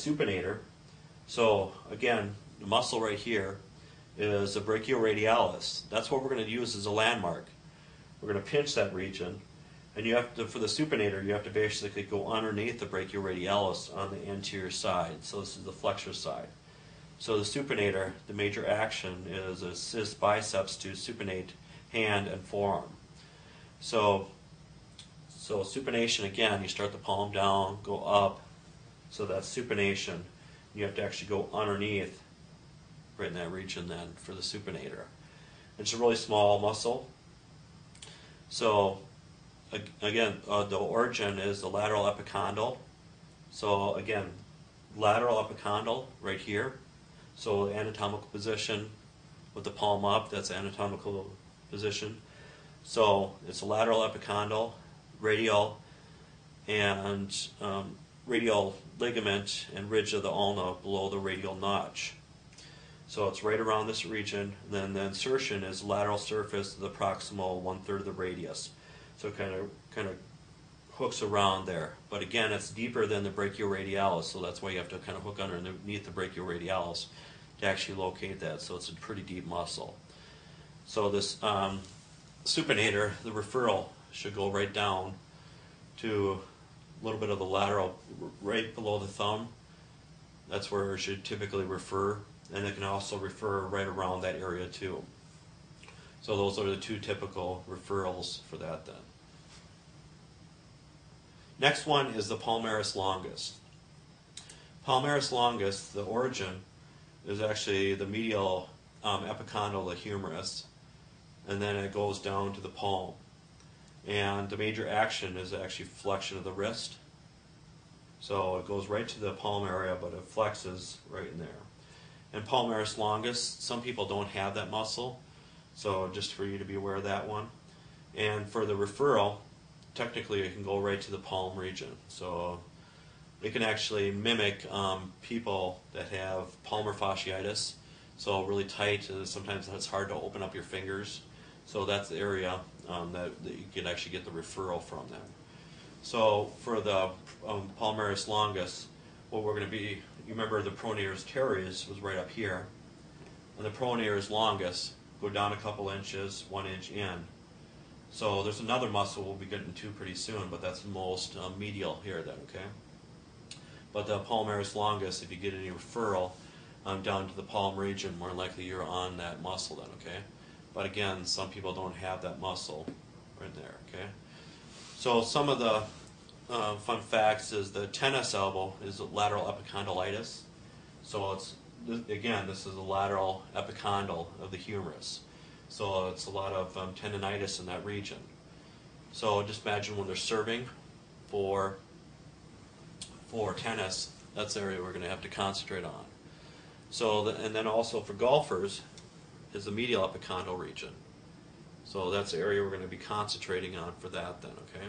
supinator. So again, the muscle right here is the brachioradialis. That's what we're going to use as a landmark. We're going to pinch that region, and you have to, for the supinator, you have to basically go underneath the brachioradialis on the anterior side. So this is the flexor side. So the supinator, the major action is assist biceps to supinate hand and forearm. So supination, again, you start the palm down, go up, so that's supination. You have to actually go underneath right in that region then for the supinator. It's a really small muscle. So again, the origin is the lateral epicondyle. So again, lateral epicondyle right here. So anatomical position with the palm up, that's anatomical position. So it's a lateral epicondyle, radial, and radial ligament and ridge of the ulna below the radial notch. So it's right around this region. Then the insertion is lateral surface of the proximal 1/3 of the radius. So it kind of hooks around there. But again, it's deeper than the brachioradialis, so that's why you have to kind of hook underneath the brachioradialis to actually locate that. So it's a pretty deep muscle. So this supinator, the referral should go right down to a little bit of the lateral, right below the thumb. That's where it should typically refer, and it can also refer right around that area too. So those are the two typical referrals for that then. Next one is the palmaris longus. Palmaris longus, the origin is actually the medial epicondyle, the humerus, and then it goes down to the palm. And the major action is actually flexion of the wrist. So it goes right to the palm area, but it flexes right in there. And palmaris longus, some people don't have that muscle, so just for you to be aware of that one. And for the referral, technically it can go right to the palm region. So it can actually mimic people that have palmar fasciitis, so really tight, sometimes it's hard to open up your fingers. So that's the area that you can actually get the referral from them. So for the palmaris longus, what we're going to be, you remember the pronator teres was right up here, and the pronator longus go down a couple inches, 1 inch in. So there's another muscle we'll be getting to pretty soon, but that's the most medial here then, okay? But the palmaris longus, if you get any referral down to the palm region, more likely you're on that muscle then, okay? But again, some people don't have that muscle right there, okay? So some of the fun facts is the tennis elbow is lateral epicondylitis. So it's, again, this is the lateral epicondyle of the humerus. So it's a lot of tendonitis in that region. So just imagine when they're serving for tennis, that's the area we're going to have to concentrate on. So, and then also for golfers, is the medial epicondyle region. So that's the area we're going to be concentrating on for that then, okay?